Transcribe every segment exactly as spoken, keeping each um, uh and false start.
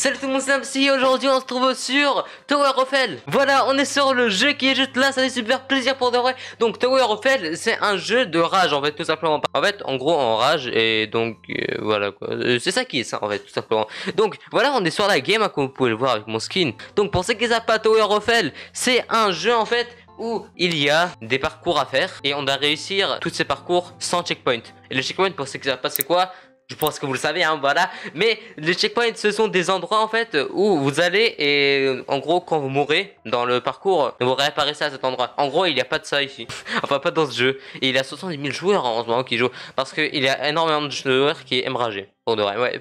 Salut tout le monde, c'est Namsty. Aujourd'hui on se trouve sur Tower of Hell. Voilà, on est sur le jeu qui est juste là, ça fait super plaisir pour de vrai. Donc Tower of Hell, c'est un jeu de rage en fait, tout simplement. En fait, en gros, on rage et donc euh, voilà quoi. Euh, c'est ça qui est ça en fait, tout simplement. Donc voilà, on est sur la game hein, comme vous pouvez le voir avec mon skin. Donc pour ceux qui savent pas, Tower of Hell, c'est un jeu en fait où il y a des parcours à faire et on doit réussir tous ces parcours sans checkpoint. Et le checkpoint, pour ceux qui savent pas, c'est quoi? Je pense que vous le savez, hein, voilà. Mais les checkpoints, ce sont des endroits, en fait, où vous allez et, en gros, quand vous mourrez dans le parcours, vous réapparaissez à cet endroit. En gros, il n'y a pas de ça ici. Enfin, pas dans ce jeu. Et il y a soixante-dix mille joueurs en ce moment qui jouent. Parce qu'il y a énormément de joueurs qui aiment rager. Pour de vrai, ouais.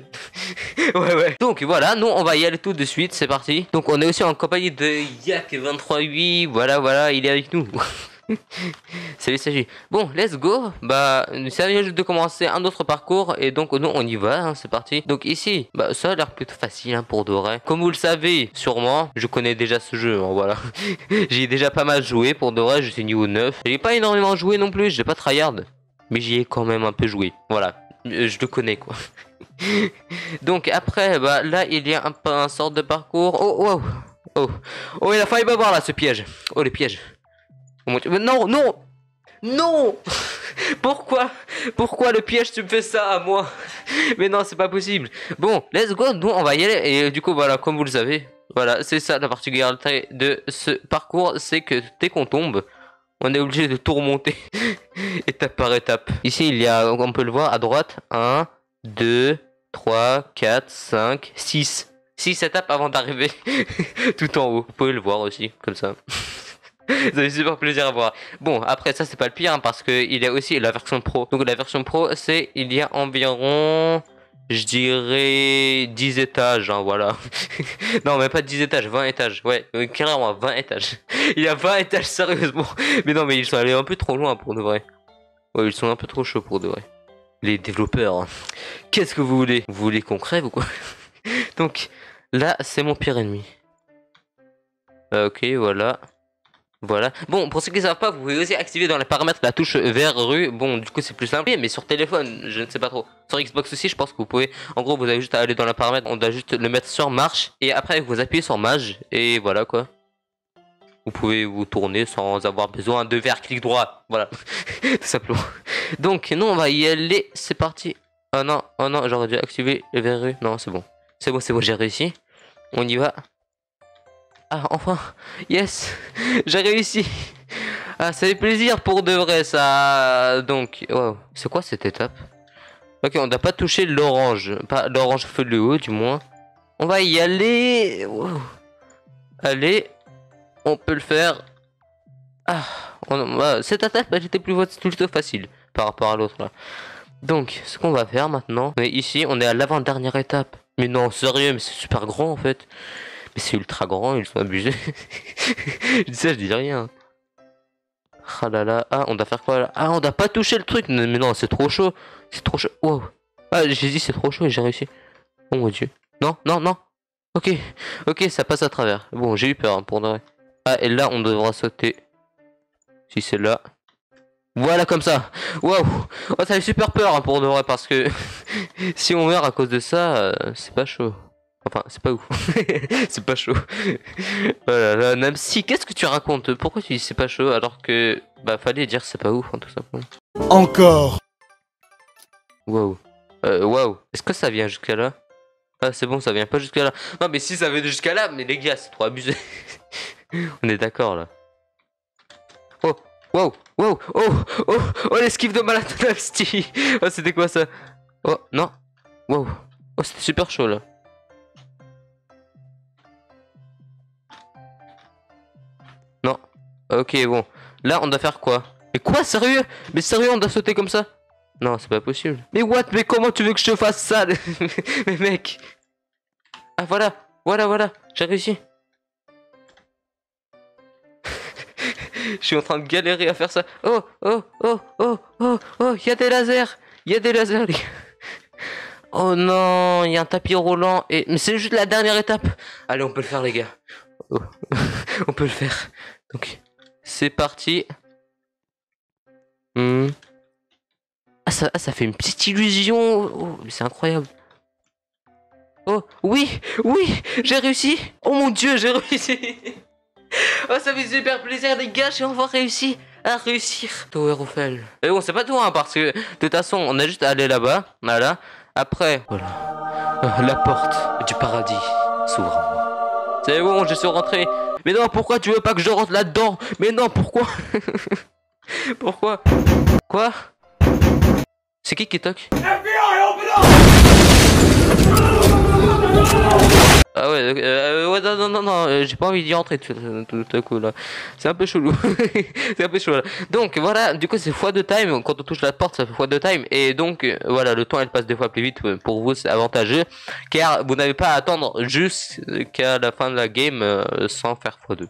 ouais, ouais. Donc, voilà, nous, on va y aller tout de suite. C'est parti. Donc, on est aussi en compagnie de Y A K deux trois huit. Voilà, voilà, il est avec nous. Salut, Sagi. Bon, let's go. Bah, ça vient juste de commencer un autre parcours. Et donc, nous, on y va. Hein, c'est parti. Donc, ici, bah, ça a l'air plutôt facile hein, pour de vrai. Comme vous le savez, sûrement, je connais déjà ce jeu. Hein, voilà. J'ai déjà pas mal joué pour de vrai. Je suis niveau neuf. J'ai pas énormément joué non plus. J'ai pas tryhard. Mais j'y ai quand même un peu joué. Voilà. Je le connais quoi. Donc, après, bah, là, il y a un, un sort de parcours. Oh, wow. Oh. Oh, il a failli m'avoir là, ce piège. Oh, les pièges. Non, non, non. Pourquoi, pourquoi le piège tu me fais ça à moi? Mais non, c'est pas possible. Bon, let's go, nous on va y aller. Et du coup, voilà, comme vous le savez, voilà, c'est ça la particularité de ce parcours, c'est que dès qu'on tombe, on est obligé de tout remonter étape par étape. Ici, il y a, on peut le voir à droite, un, deux, trois, quatre, cinq, six. six étapes avant d'arriver tout en haut. Vous pouvez le voir aussi, comme ça. Ça fait super plaisir à voir. Bon, après ça c'est pas le pire hein, parce que il y a aussi la version pro. Donc la version pro, c'est il y a environ, je dirais, dix étages hein, voilà. Non, mais pas dix étages, vingt étages. Ouais, carrément vingt étages. Il y a vingt étages sérieusement. Mais non, mais ils sont allés un peu trop loin pour de vrai. Ouais, ils sont un peu trop chauds pour de vrai. Les développeurs. Hein. Qu'est-ce que vous voulez? Vous voulez qu'on crève ou quoi? Donc là, c'est mon pire ennemi. Ok, voilà. Voilà. Bon, pour ceux qui ne savent pas, vous pouvez aussi activer dans les paramètres la touche vert rue. Bon, du coup, c'est plus simple. Mais sur téléphone, je ne sais pas trop. Sur Xbox aussi, je pense que vous pouvez. En gros, vous avez juste à aller dans les paramètres. On doit juste le mettre sur marche. Et après, vous appuyez sur mage. Et voilà quoi. Vous pouvez vous tourner sans avoir besoin de vers clic droit. Voilà. Tout simplement. Donc, nous, on va y aller. C'est parti. Oh non, oh non, j'aurais dû activer le vert rue. Non, c'est bon. C'est bon, c'est bon, j'ai réussi. On y va. Ah, enfin, yes, j'ai réussi. Ah, ça fait plaisir pour de vrai, ça. Donc, wow. C'est quoi cette étape? Ok, on n'a pas touché l'orange. Pas l'orange feu de haut, du moins. On va y aller. Wow. Allez, on peut le faire. Ah, on, euh, cette étape, elle était plus, plutôt facile par rapport à l'autre, là. Donc, ce qu'on va faire maintenant, on est ici, on est à l'avant-dernière étape. Mais non, sérieux, mais c'est super grand, en fait. Mais c'est ultra grand, ils sont abusés. Je dis ça, je dis rien. Ah là là, ah, on doit faire quoi là? Ah, on doit pas toucher le truc. Mais non, c'est trop chaud. C'est trop chaud. Wow. Ah, j'ai dit c'est trop chaud et j'ai réussi. Oh mon dieu. Non, non, non. Ok, ok, ça passe à travers. Bon, j'ai eu peur hein, pour de vrai. Ah, et là, on devra sauter. Si c'est là. Voilà, comme ça. Waouh. Oh, ça fait super peur hein, pour de vrai parce que si on meurt à cause de ça, euh, c'est pas chaud. Enfin, c'est pas ouf. C'est pas chaud. Voilà, là, Namsty, qu'est-ce que tu racontes? Pourquoi tu dis c'est pas chaud alors que... Bah, fallait dire c'est pas ouf, hein, tout simplement. Encore. Waouh. Waouh. Est-ce que ça vient jusqu'à là? Ah, c'est bon, ça vient pas jusqu'à là. Non, mais si ça vient jusqu'à là, mais les gars, c'est trop abusé. On est d'accord, là. Oh, waouh, waouh, oh, oh, oh, l'esquive de malade Namsty. Oh, c'était quoi, ça? Oh, non. Waouh. Oh, c'était super chaud, là. Ok, bon. Là, on doit faire quoi? Mais quoi, sérieux? Mais sérieux, on doit sauter comme ça? Non, c'est pas possible. Mais what? Mais comment tu veux que je te fasse ça? Mais mec. Ah, voilà. Voilà, voilà. J'ai réussi. Je suis en train de galérer à faire ça. Oh, oh, oh, oh, oh, oh. Il y a des lasers. Il y a des lasers, les gars. Oh non, il y a un tapis roulant. Et... Mais c'est juste la dernière étape. Allez, on peut le faire, les gars. Oh. On peut le faire. Donc... C'est parti. Hmm. Ah, ça, ah, ça fait une petite illusion. Oh, c'est incroyable. Oh, oui, oui, j'ai réussi. Oh mon dieu, j'ai réussi. Oh, ça fait super plaisir, les gars, j'ai enfin réussi à réussir. Tower of Hell. Et bon, c'est pas tout, hein, parce que de toute façon, on a juste à aller là-bas. Voilà. Après, voilà. Euh, la porte du paradis s'ouvre à moi. C'est bon, je suis rentré. Mais non, pourquoi tu veux pas que je rentre là-dedans? Mais non, pourquoi? Pourquoi? Quoi? C'est qui qui toque? Ah ouais, euh, ouais, non, non, non, non euh, j'ai pas envie d'y entrer tout, tout, tout à coup là. C'est un peu chelou. C'est un peu chelou là. Donc voilà, du coup c'est fois de time. Quand on touche la porte, ça fait fois de time. Et donc euh, voilà, le temps elle passe deux fois plus vite. Pour vous c'est avantageux, car vous n'avez pas à attendre jusqu'à la fin de la game euh, sans faire fois deux.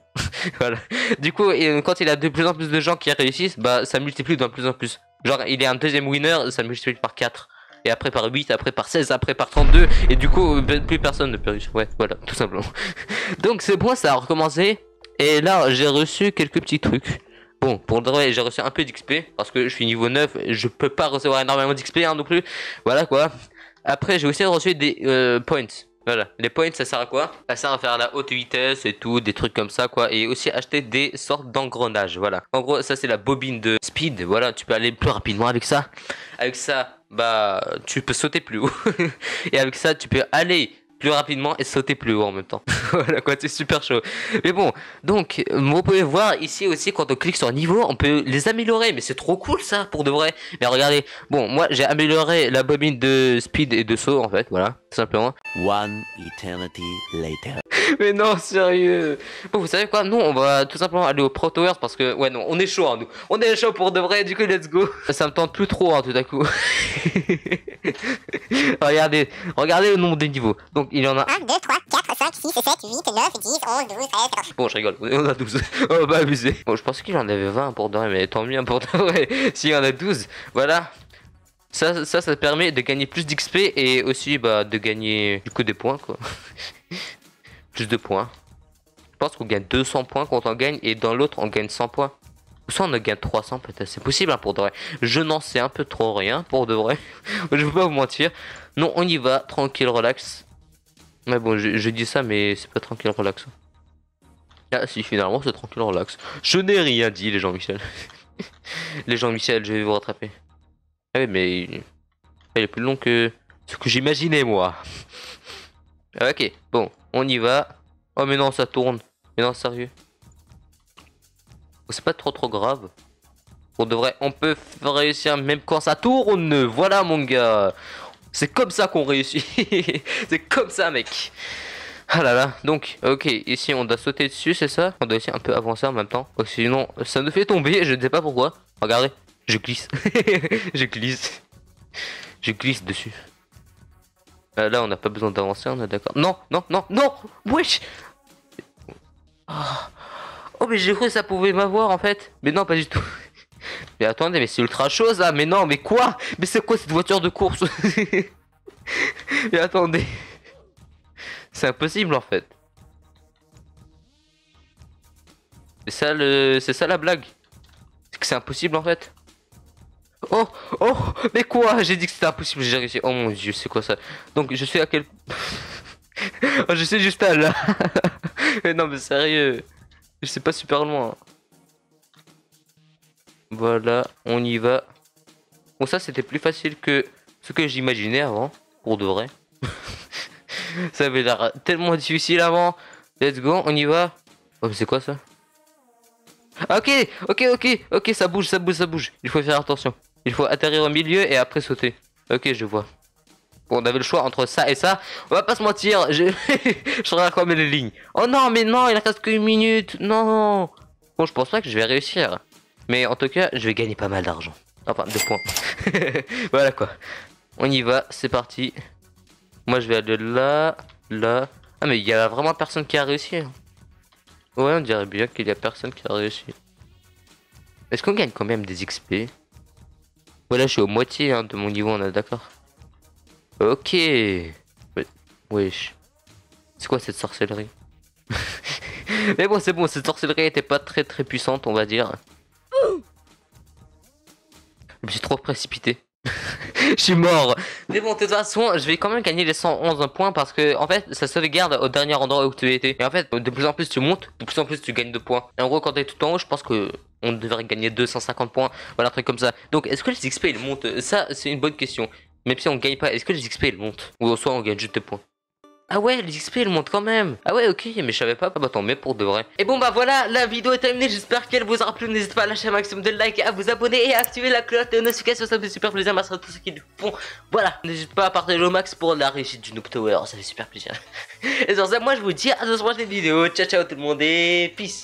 Voilà. Du coup, et, quand il a de plus en plus de gens qui réussissent, bah ça multiplie de plus en plus. Genre il est un deuxième winner, ça multiplie par quatre. Et après par huit, après par seize, après par trente-deux. Et du coup plus personne ne peut réussir. Ouais, voilà, tout simplement. Donc c'est bon, ça a recommencé. Et là j'ai reçu quelques petits trucs. Bon, pour le vrai j'ai reçu un peu d'X P, parce que je suis niveau neuf, je peux pas recevoir énormément d'X P hein, non plus. Voilà quoi. Après j'ai aussi reçu des euh, points. Voilà, les points ça sert à quoi? Ça sert à faire la haute vitesse et tout, des trucs comme ça quoi. Et aussi acheter des sortes d'engrenages. Voilà, en gros ça c'est la bobine de speed. Voilà, tu peux aller plus rapidement avec ça. Avec ça bah tu peux sauter plus haut. Et avec ça tu peux aller plus rapidement et sauter plus haut en même temps. Voilà quoi, c'est super chaud. Mais bon, donc vous pouvez voir ici aussi, quand on clique sur niveau, on peut les améliorer. Mais c'est trop cool ça, pour de vrai. Mais regardez, bon moi j'ai amélioré la bobine de speed et de saut en fait. Voilà, tout simplement. One eternity later. Mais non, sérieux. Bon, vous savez quoi, nous on va tout simplement aller au Pro Towers, parce que ouais non, on est chaud hein, nous. On est chaud pour de vrai, du coup let's go. Ça me tente plus trop hein, tout à coup. Regardez, regardez le nombre des niveaux. Donc il y en a un, deux, trois, quatre, cinq, six, sept, huit, neuf, dix, onze, douze, treize. Bon je rigole, on a douze. Oh bah abusé. Bon je pensais qu'il en avait vingt pour de vrai, mais tant mieux pour de vrai. S'il y en a douze, voilà. Ça, ça, ça permet de gagner plus d'X P et aussi bah de gagner du coup des points quoi. Plus de points. Je pense qu'on gagne deux cents points quand on gagne, et dans l'autre on gagne cent points. Ou soit on gagne trois cents peut-être, c'est possible hein, pour de vrai. Je n'en sais un peu trop rien pour de vrai. Je veux pas vous mentir. Non, on y va, tranquille, relax. Mais bon, je, je dis ça mais c'est pas tranquille, relax. Ah si, finalement c'est tranquille, relax. Je n'ai rien dit les Jean-Michel. Les Jean-Michel, je vais vous rattraper. Ah oui mais il est plus long que ce que j'imaginais moi. Ok, bon, on y va. Oh mais non, ça tourne. Mais non, sérieux. C'est pas trop trop grave. On devrait, on peut réussir même quand ça tourne. Voilà mon gars. C'est comme ça qu'on réussit. C'est comme ça mec. Ah là là. Donc, ok, ici on doit sauter dessus, c'est ça? On doit aussi un peu avancer en même temps. Oh, sinon, ça nous fait tomber, je ne sais pas pourquoi. Regardez, je glisse. Je glisse. Je glisse dessus. Là on n'a pas besoin d'avancer, on est d'accord. Non, non, non, non. Wesh. Oh, oh mais j'ai cru que ça pouvait m'avoir en fait. Mais non, pas du tout. Mais attendez, mais c'est ultra chaud ça. Mais non, mais quoi? Mais c'est quoi cette voiture de course? Mais attendez, c'est impossible en fait. C'est ça le... c'est ça la blague. C'est que c'est impossible en fait. Oh, oh, mais quoi? J'ai dit que c'était impossible, j'ai réussi. Oh mon dieu, c'est quoi ça? Donc je sais à quel... Oh, je sais juste à là. Mais non mais sérieux, je sais pas super loin. Voilà, on y va. Bon ça c'était plus facile que ce que j'imaginais avant, pour de vrai. Ça avait l'air tellement difficile avant. Let's go, on y va. Oh mais c'est quoi ça? Ok, ok, ok, ok, ça bouge, ça bouge, ça bouge. Il faut faire attention. Il faut atterrir au milieu et après sauter. Ok, je vois. Bon, on avait le choix entre ça et ça. On va pas se mentir, je, je regarde quand même les lignes. Oh non, mais non, il reste qu'une minute. Non. Bon, je pense pas que je vais réussir. Mais en tout cas, je vais gagner pas mal d'argent. Enfin, de points. Voilà quoi. On y va, c'est parti. Moi, je vais aller là, là. Ah, mais il y a vraiment personne qui a réussi. Ouais, on dirait bien qu'il y a personne qui a réussi. Est-ce qu'on gagne quand même des X P? Voilà, je suis aux moitié hein, de mon niveau, on est d'accord. Ok. Wesh. C'est quoi cette sorcellerie? Mais bon, c'est bon, cette sorcellerie était pas très très puissante, on va dire. Je me suis trop précipité. Je suis mort. Mais bon, de toute façon, je vais quand même gagner les cent onze points parce que, en fait, ça sauvegarde au dernier endroit où tu étais. Et en fait, de plus en plus tu montes, de plus en plus tu gagnes de points. Et en gros, quand t'es tout en haut, je pense que on devrait gagner deux cent cinquante points, voilà, un truc comme ça. Donc, est-ce que les X P ils montent? Ça, c'est une bonne question. Même si on gagne pas, est-ce que les X P ils montent? Ou soit on gagne juste des points? Ah ouais, les X P ils montent quand même. Ah ouais, ok, mais je savais pas. Bah tant mieux pour de vrai. Et bon bah voilà, la vidéo est terminée. J'espère qu'elle vous aura plu. N'hésitez pas à lâcher un maximum de likes, à vous abonner et à activer la cloche de notification. Ça me fait super plaisir. Merci à tous ceux qui le font. Voilà, n'hésitez pas à partager au max pour la régie du Noob Tower. Ça fait super plaisir. Et sur ça, moi je vous dis à dans une prochaine vidéo. Ciao ciao tout le monde et peace.